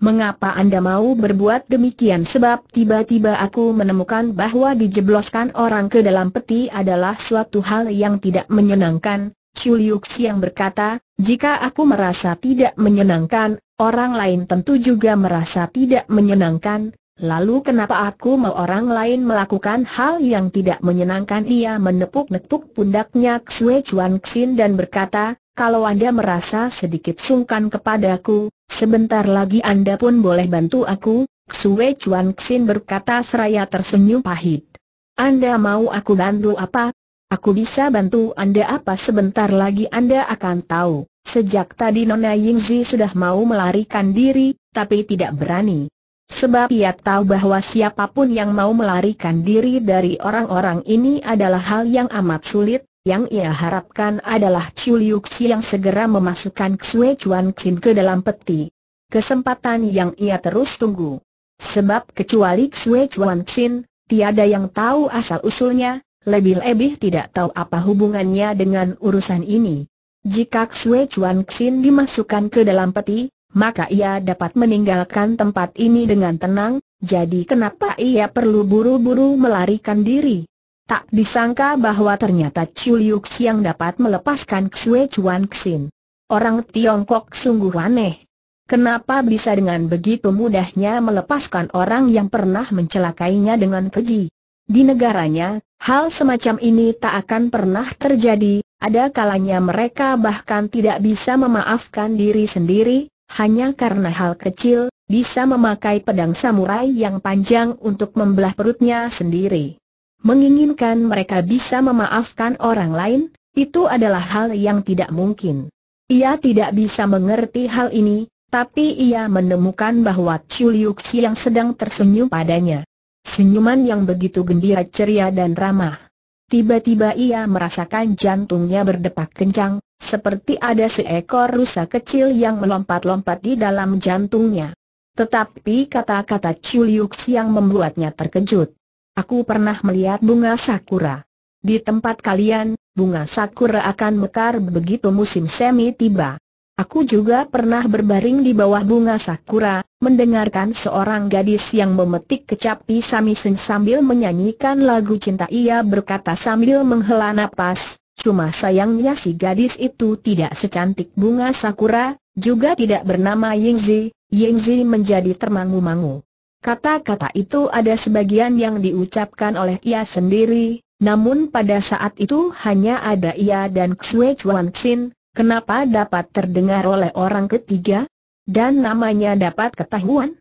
Mengapa Anda mau berbuat demikian? Sebab tiba-tiba aku menemukan bahwa dijebloskan orang ke dalam peti adalah suatu hal yang tidak menyenangkan. Chuliuk Siang berkata, jika aku merasa tidak menyenangkan, orang lain tentu juga merasa tidak menyenangkan. Lalu kenapa aku mau orang lain melakukan hal yang tidak menyenangkan? Ia menepuk-nepuk pundaknya Xue Chuan Xin dan berkata, kalau Anda merasa sedikit sungkan kepadaku, sebentar lagi Anda pun boleh bantu aku. Xue Chuan Xin berkata seraya tersenyum pahit. Anda mau aku bantu apa? Aku bisa bantu Anda apa? Sebentar lagi Anda akan tahu. Sejak tadi Nona Yingzi sudah mau melarikan diri, tapi tidak berani. Sebab ia tahu bahwa siapapun yang mau melarikan diri dari orang-orang ini adalah hal yang amat sulit. Yang ia harapkan adalah Chuliuk Siang segera memasukkan Xue Chuan Xin ke dalam peti. Kesempatan yang ia terus tunggu. Sebab kecuali Xue Chuan Xin, tiada yang tahu asal-usulnya, lebih-lebih tidak tahu apa hubungannya dengan urusan ini. Jika Xue Chuan Xin dimasukkan ke dalam peti, maka ia dapat meninggalkan tempat ini dengan tenang. Jadi kenapa ia perlu buru-buru melarikan diri? Tak disangka bahwa ternyata Chuliuk Siang dapat melepaskan Xue Chuan Xin. Orang Tiongkok sungguh aneh. Kenapa bisa dengan begitu mudahnya melepaskan orang yang pernah mencelakainya dengan keji? Di negaranya, hal semacam ini tak akan pernah terjadi. Ada kalanya mereka bahkan tidak bisa memaafkan diri sendiri, hanya karena hal kecil, bisa memakai pedang samurai yang panjang untuk membelah perutnya sendiri. Menginginkan mereka bisa memaafkan orang lain, itu adalah hal yang tidak mungkin. Ia tidak bisa mengerti hal ini, tapi ia menemukan bahwa Chuliuk Siang sedang tersenyum padanya. Senyuman yang begitu gembira, ceria dan ramah. Tiba-tiba ia merasakan jantungnya berdetak kencang, seperti ada seekor rusa kecil yang melompat-lompat di dalam jantungnya. Tetapi kata-kata Chuliuk Siang membuatnya terkejut. Aku pernah melihat bunga sakura. Di tempat kalian, bunga sakura akan mekar begitu musim semi tiba. Aku juga pernah berbaring di bawah bunga sakura, mendengarkan seorang gadis yang memetik kecapi samisen sambil menyanyikan lagu cinta. Ia berkata sambil menghela napas, cuma sayangnya si gadis itu tidak secantik bunga sakura, juga tidak bernama Yingzi. Yingzi menjadi termangu-mangu. Kata-kata itu ada sebagian yang diucapkan oleh ia sendiri, namun pada saat itu hanya ada ia dan Xue Chuan Xin. Kenapa dapat terdengar oleh orang ketiga? Dan namanya dapat ketahuan?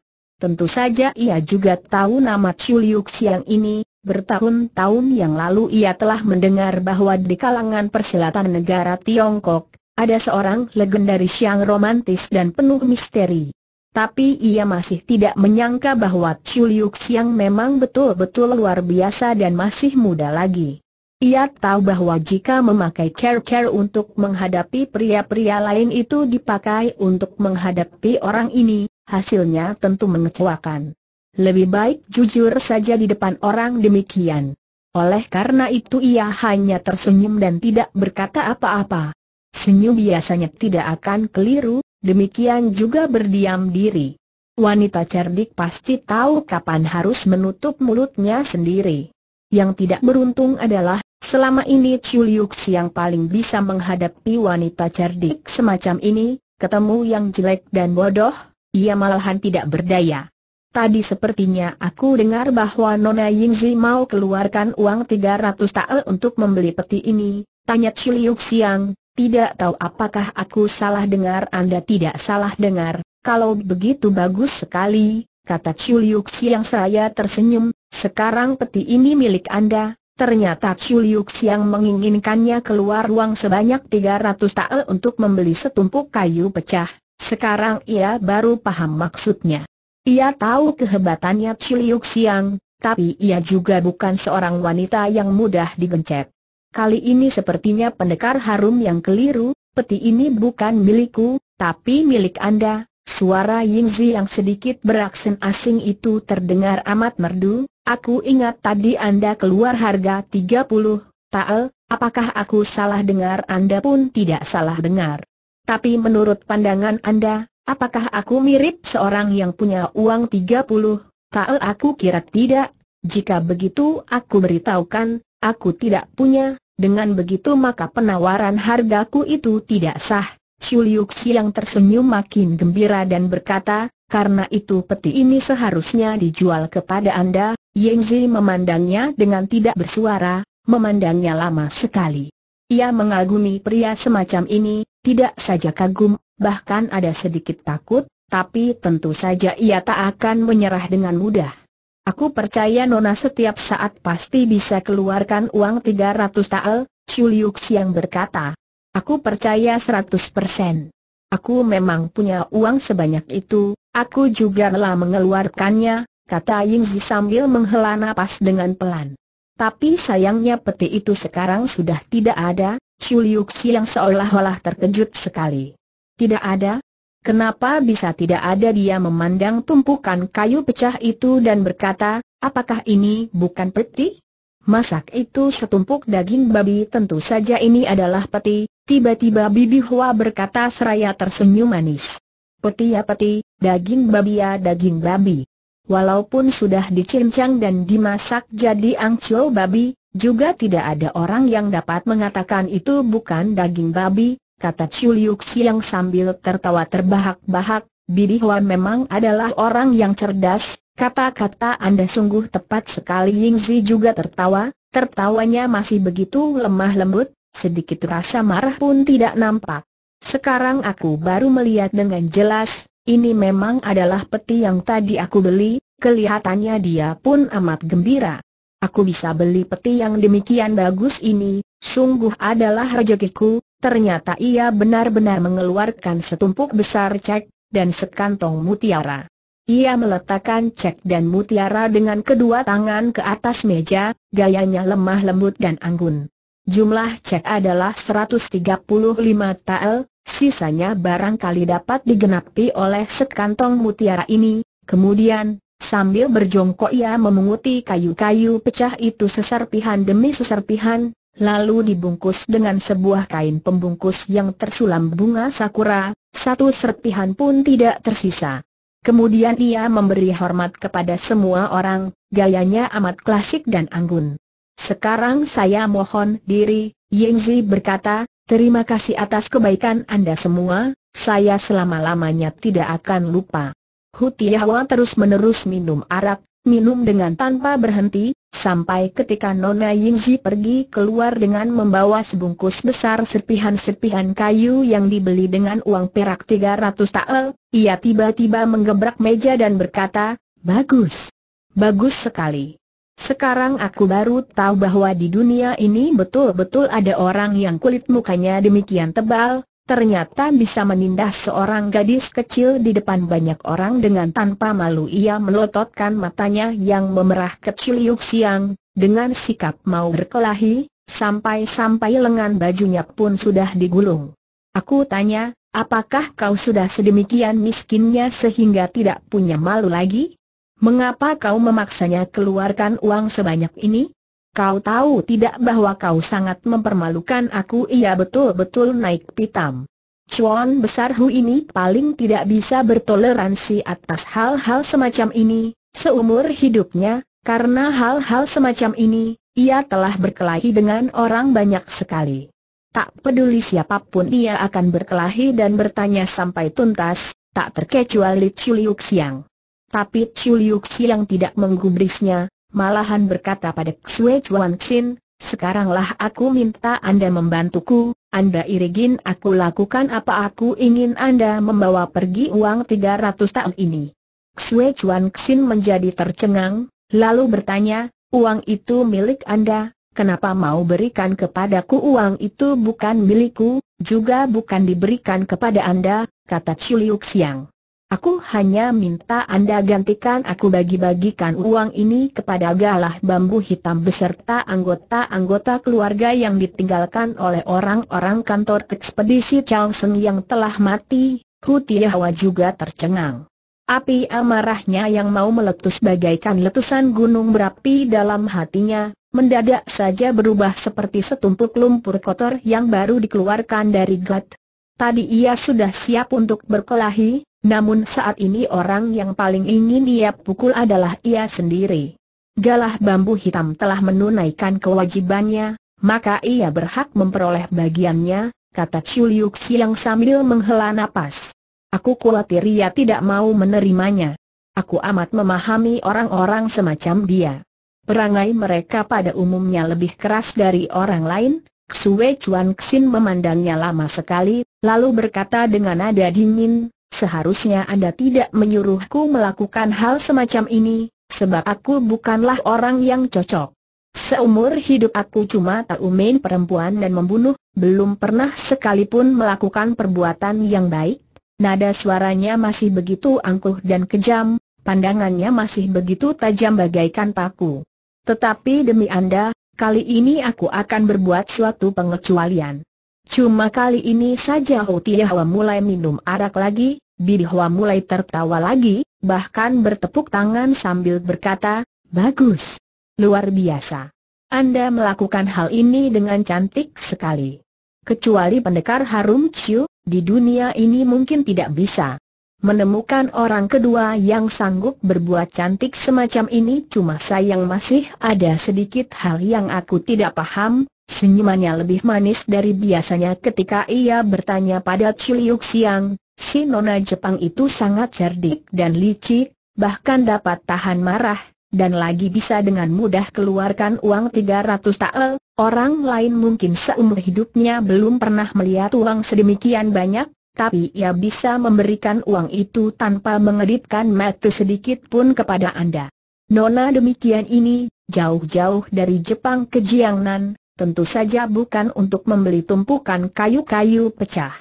Tentu saja ia juga tahu nama Chuliuk Siang ini, Bertahun-tahun yang lalu ia telah mendengar bahwa di kalangan persilatan negara Tiongkok, ada seorang legendaris yang romantis dan penuh misteri. Tapi ia masih tidak menyangka bahwa Chu Liu Xiang memang betul-betul luar biasa dan masih muda lagi. Ia tahu bahwa jika memakai care-care untuk menghadapi pria-pria lain itu dipakai untuk menghadapi orang ini, hasilnya tentu mengecewakan. Lebih baik jujur saja di depan orang demikian. Oleh karena itu ia hanya tersenyum dan tidak berkata apa-apa. Senyum biasanya tidak akan keliru, demikian juga berdiam diri. Wanita cerdik pasti tahu kapan harus menutup mulutnya sendiri. Yang tidak beruntung adalah, selama ini Chu Liu Xiang paling bisa menghadapi wanita cerdik semacam ini, ketemu yang jelek dan bodoh, ia malahan tidak berdaya. Tadi sepertinya aku dengar bahwa Nona Yingzi mau keluarkan uang tiga ratus tael untuk membeli peti ini, tanya Chu Liu Xiang. Tidak tahu apakah aku salah dengar. Anda tidak salah dengar, kalau begitu bagus sekali, kata Chu Liu Xiang. Saya tersenyum, sekarang peti ini milik Anda. Ternyata Chu Liu Xiang menginginkannya keluar uang sebanyak tiga ratus tael untuk membeli setumpuk kayu pecah, sekarang ia baru paham maksudnya. Ia tahu kehebatannya Chu Liu Xiang, tapi ia juga bukan seorang wanita yang mudah digencet. Kali ini sepertinya pendekar harum yang keliru, peti ini bukan milikku, tapi milik Anda. Suara Yingzi yang sedikit beraksen asing itu terdengar amat merdu. Aku ingat tadi Anda keluar harga tiga puluh tael, apakah aku salah dengar? Anda pun tidak salah dengar. Tapi menurut pandangan Anda, apakah aku mirip seorang yang punya uang tiga puluh tael? Aku kira tidak. Jika begitu aku beritahukan, aku tidak punya. Dengan begitu maka penawaran hargaku itu tidak sah. Chu Liu Xiang tersenyum makin gembira dan berkata, karena itu peti ini seharusnya dijual kepada Anda. Yingzi memandangnya dengan tidak bersuara, memandangnya lama sekali. Ia mengagumi pria semacam ini, tidak saja kagum, bahkan ada sedikit takut, tapi tentu saja ia tak akan menyerah dengan mudah. Aku percaya Nona setiap saat pasti bisa keluarkan uang tiga ratus tael, Chu Liu Xiang berkata. Aku percaya seratus persen. Aku memang punya uang sebanyak itu, aku juga rela mengeluarkannya, kata Yingzi sambil menghela napas dengan pelan. Tapi sayangnya peti itu sekarang sudah tidak ada. Chu Liu Xiang seolah-olah terkejut sekali. Tidak ada? Kenapa bisa tidak ada? Dia memandang tumpukan kayu pecah itu dan berkata, apakah ini bukan peti? Masak itu setumpuk daging babi? Tentu saja ini adalah peti. Tiba-tiba Bibi Hua berkata seraya tersenyum manis. Peti ya peti, daging babi ya daging babi. Walaupun sudah dicincang dan dimasak jadi angcio babi, juga tidak ada orang yang dapat mengatakan itu bukan daging babi, kata Chu Liu Xiang sambil tertawa terbahak-bahak. Bibi Hua memang adalah orang yang cerdas, kata-kata Anda sungguh tepat sekali. Yingzi juga tertawa, tertawanya masih begitu lemah lembut, sedikit rasa marah pun tidak nampak. Sekarang aku baru melihat dengan jelas, ini memang adalah peti yang tadi aku beli. Kelihatannya dia pun amat gembira. Aku bisa beli peti yang demikian bagus ini, sungguh adalah rezekiku. Ternyata ia benar-benar mengeluarkan setumpuk besar cek dan sekantong mutiara. Ia meletakkan cek dan mutiara dengan kedua tangan ke atas meja, gayanya lemah lembut dan anggun. Jumlah cek adalah seratus tiga puluh lima tael, sisanya barangkali dapat digenapi oleh sekantong mutiara ini. Kemudian, sambil berjongkok ia memunguti kayu-kayu pecah itu seserpihan demi seserpihan, lalu dibungkus dengan sebuah kain pembungkus yang tersulam bunga sakura, satu serpihan pun tidak tersisa. Kemudian ia memberi hormat kepada semua orang, gayanya amat klasik dan anggun. Sekarang saya mohon diri, Yingzi berkata, terima kasih atas kebaikan Anda semua, saya selama-lamanya tidak akan lupa. Hu Tiahua terus-menerus minum arak, minum dengan tanpa berhenti, sampai ketika Nona Yingzi pergi keluar dengan membawa sebungkus besar serpihan-serpihan kayu yang dibeli dengan uang perak tiga ratus tael, ia tiba-tiba menggebrak meja dan berkata, bagus, bagus sekali. Sekarang aku baru tahu bahwa di dunia ini betul-betul ada orang yang kulit mukanya demikian tebal, ternyata bisa menindas seorang gadis kecil di depan banyak orang dengan tanpa malu. Ia melototkan matanya yang memerah kecil Liu Xiang, dengan sikap mau berkelahi, sampai-sampai lengan bajunya pun sudah digulung. Aku tanya, apakah kau sudah sedemikian miskinnya sehingga tidak punya malu lagi? Mengapa kau memaksanya keluarkan uang sebanyak ini? Kau tahu tidak bahwa kau sangat mempermalukan aku? Ia betul-betul naik pitam. Cuan besar Hu ini paling tidak bisa bertoleransi atas hal-hal semacam ini. Seumur hidupnya, karena hal-hal semacam ini, ia telah berkelahi dengan orang banyak sekali. Tak peduli siapapun ia akan berkelahi dan bertanya sampai tuntas, tak terkecuali Liu Xiang. Tapi Liu Xiang tidak menggubrisnya. Malahan berkata pada Xue Chuan Xin, sekaranglah aku minta Anda membantuku, Anda irigin aku lakukan apa aku ingin. Anda membawa pergi uang tiga ratus tael ini. Xue Chuan Xin menjadi tercengang, lalu bertanya, uang itu milik Anda, kenapa mau berikan kepadaku? Uang itu bukan milikku, juga bukan diberikan kepada Anda, kata Liu Xiang. Aku hanya minta Anda gantikan aku bagi-bagikan uang ini kepada galah bambu hitam beserta anggota-anggota keluarga yang ditinggalkan oleh orang-orang kantor ekspedisi Chao Seng yang telah mati. Hu Tiawa juga tercengang. Api amarahnya yang mau meletus bagaikan letusan gunung berapi dalam hatinya, mendadak saja berubah seperti setumpuk lumpur kotor yang baru dikeluarkan dari got. Tadi ia sudah siap untuk berkelahi, namun saat ini orang yang paling ingin ia pukul adalah ia sendiri. Galah bambu hitam telah menunaikan kewajibannya, maka ia berhak memperoleh bagiannya, kata Liu Xiang sambil menghela napas. Aku khawatir ia tidak mau menerimanya. Aku amat memahami orang-orang semacam dia. Perangai mereka pada umumnya lebih keras dari orang lain. Xue Chuan Xin memandangnya lama sekali, lalu berkata dengan nada dingin, seharusnya Anda tidak menyuruhku melakukan hal semacam ini, sebab aku bukanlah orang yang cocok. Seumur hidup aku cuma tahu main perempuan dan membunuh, belum pernah sekalipun melakukan perbuatan yang baik. Nada suaranya masih begitu angkuh dan kejam, pandangannya masih begitu tajam bagaikan paku. Tetapi demi Anda, kali ini aku akan berbuat suatu pengecualian. Cuma kali ini saja Hu Tiawa mulai minum arak lagi. Bidihwa mulai tertawa lagi, bahkan bertepuk tangan sambil berkata, bagus, luar biasa. Anda melakukan hal ini dengan cantik sekali. Kecuali pendekar harum Ciu, di dunia ini mungkin tidak bisa menemukan orang kedua yang sanggup berbuat cantik semacam ini. Cuma sayang masih ada sedikit hal yang aku tidak paham. Senyumannya lebih manis dari biasanya ketika ia bertanya pada Liu Xiang. Si nona Jepang itu sangat cerdik dan licik, bahkan dapat tahan marah, dan lagi bisa dengan mudah keluarkan uang tiga ratus tael, orang lain mungkin seumur hidupnya belum pernah melihat uang sedemikian banyak, tapi ia bisa memberikan uang itu tanpa mengedipkan mata sedikit pun kepada Anda. Nona demikian ini, jauh-jauh dari Jepang ke Jiangnan, tentu saja bukan untuk membeli tumpukan kayu-kayu pecah.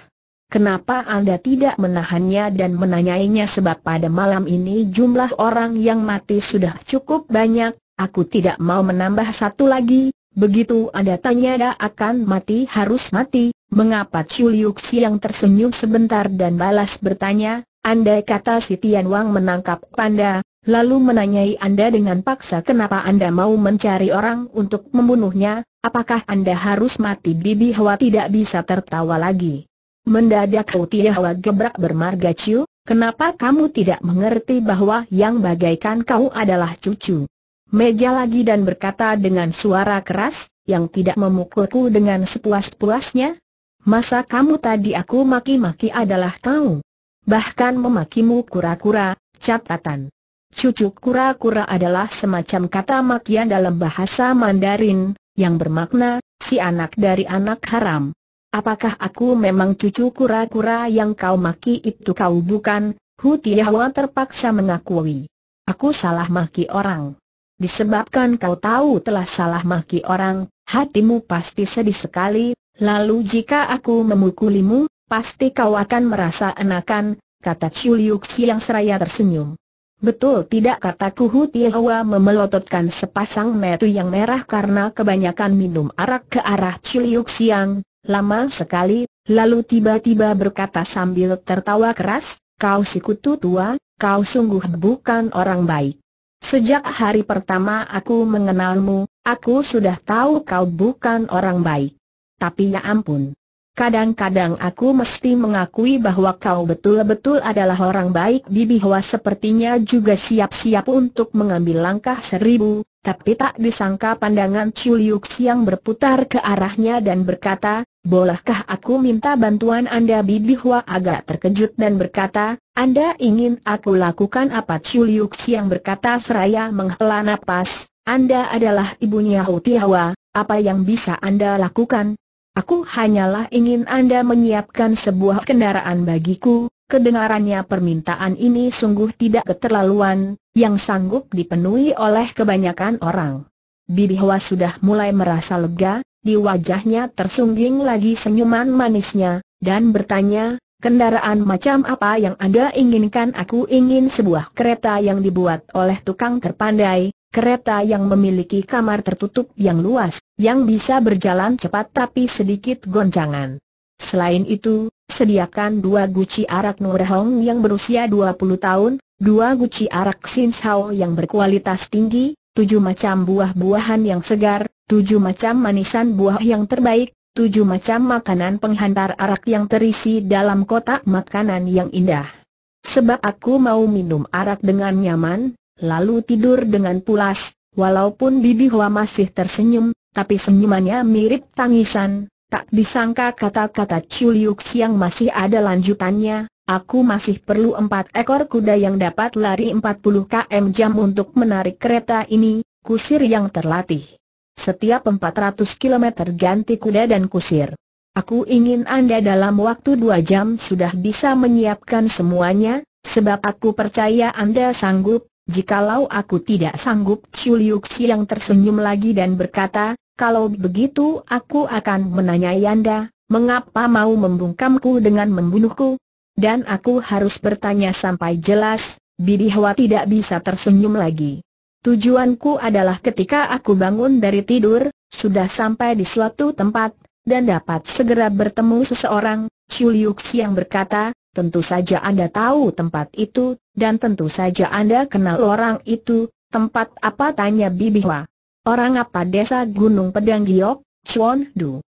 Kenapa Anda tidak menahannya dan menanyainya? Sebab pada malam ini jumlah orang yang mati sudah cukup banyak, aku tidak mau menambah satu lagi. Begitu Anda tanya dah akan mati harus mati. Mengapa? Liu Xiang tersenyum sebentar dan balas bertanya, andai kata si Tian Wang menangkap Anda, lalu menanyai Anda dengan paksa kenapa Anda mau mencari orang untuk membunuhnya, apakah Anda harus mati? Bibi Hwa tidak bisa tertawa lagi. Mendadak Hu Tiawa gebrak bermarga, Ciu, kenapa kamu tidak mengerti bahwa yang bagaikan kau adalah cucu meja lagi? Dan berkata dengan suara keras, yang tidak memukulku dengan sepuas-puasnya. Masa kamu tadi aku maki-maki adalah kau? Bahkan memakimu kura-kura. Catatan, cucu kura-kura adalah semacam kata makian dalam bahasa Mandarin, yang bermakna si anak dari anak haram. Apakah aku memang cucu kura-kura yang kau maki itu? Kau bukan. Hu Tiawa terpaksa mengakui. Aku salah maki orang. Disebabkan kau tahu telah salah maki orang, hatimu pasti sedih sekali. Lalu jika aku memukulimu, pasti kau akan merasa enakan," kata Chu Liuk Siang seraya tersenyum. "Betul tidak?" kata Hu Tiahua memelototkan sepasang mata yang merah karena kebanyakan minum arak ke arah Chu Liuk Siang. Lama sekali, lalu tiba-tiba berkata sambil tertawa keras, "Kau si kutu tua, kau sungguh bukan orang baik. Sejak hari pertama aku mengenalmu, aku sudah tahu kau bukan orang baik. Tapi ya ampun, kadang-kadang aku mesti mengakui bahwa kau betul-betul adalah orang baik." Bibi Hwa sepertinya juga siap-siap untuk mengambil langkah seribu, tapi tak disangka pandangan Chu Liuk Siang berputar ke arahnya dan berkata, "Bolehkah aku minta bantuan Anda?" Bibi Hwa agak terkejut dan berkata, "Anda ingin aku lakukan apa?" Chu Liuk Siang berkata seraya menghela napas, "Anda adalah ibunya Hu Tiahua, apa yang bisa Anda lakukan? Aku hanyalah ingin Anda menyiapkan sebuah kendaraan bagiku." Kedengarannya permintaan ini sungguh tidak keterlaluan, yang sanggup dipenuhi oleh kebanyakan orang. Bibi Hwa sudah mulai merasa lega. Di wajahnya tersungging lagi senyuman manisnya, dan bertanya, "Kendaraan macam apa yang Anda inginkan?" "Aku ingin sebuah kereta yang dibuat oleh tukang terpandai, kereta yang memiliki kamar tertutup yang luas, yang bisa berjalan cepat tapi sedikit goncangan. Selain itu, sediakan dua guci arak Nur Hong yang berusia dua puluh tahun, dua guci arak Sin Sao yang berkualitas tinggi, tujuh macam buah-buahan yang segar, tujuh macam manisan buah yang terbaik, tujuh macam makanan penghantar arak yang terisi dalam kotak makanan yang indah. Sebab aku mau minum arak dengan nyaman, lalu tidur dengan pulas." Walaupun Bibi Hwa masih tersenyum, tapi senyumannya mirip tangisan. Tak disangka kata-kata Chu Liuk Siang masih ada lanjutannya, "Aku masih perlu empat ekor kuda yang dapat lari empat puluh kilometer per jam untuk menarik kereta ini, kusir yang terlatih. Setiap empat ratus kilometer ganti kuda dan kusir. Aku ingin Anda dalam waktu dua jam sudah bisa menyiapkan semuanya, sebab aku percaya Anda sanggup." "Jikalau aku tidak sanggup," Chu Liuk Siang tersenyum lagi dan berkata, "Kalau begitu aku akan menanyai Anda, mengapa mau membungkamku dengan membunuhku? Dan aku harus bertanya sampai jelas." Bibi Hwa tidak bisa tersenyum lagi. "Tujuanku adalah ketika aku bangun dari tidur, sudah sampai di suatu tempat, dan dapat segera bertemu seseorang." Chu Liuk Siang berkata, "Tentu saja Anda tahu tempat itu, dan tentu saja Anda kenal orang itu." "Tempat apa?" tanya Bibi Hwa. "Orang apa?" "Desa Gunung Pedang Giok, Chuan Du.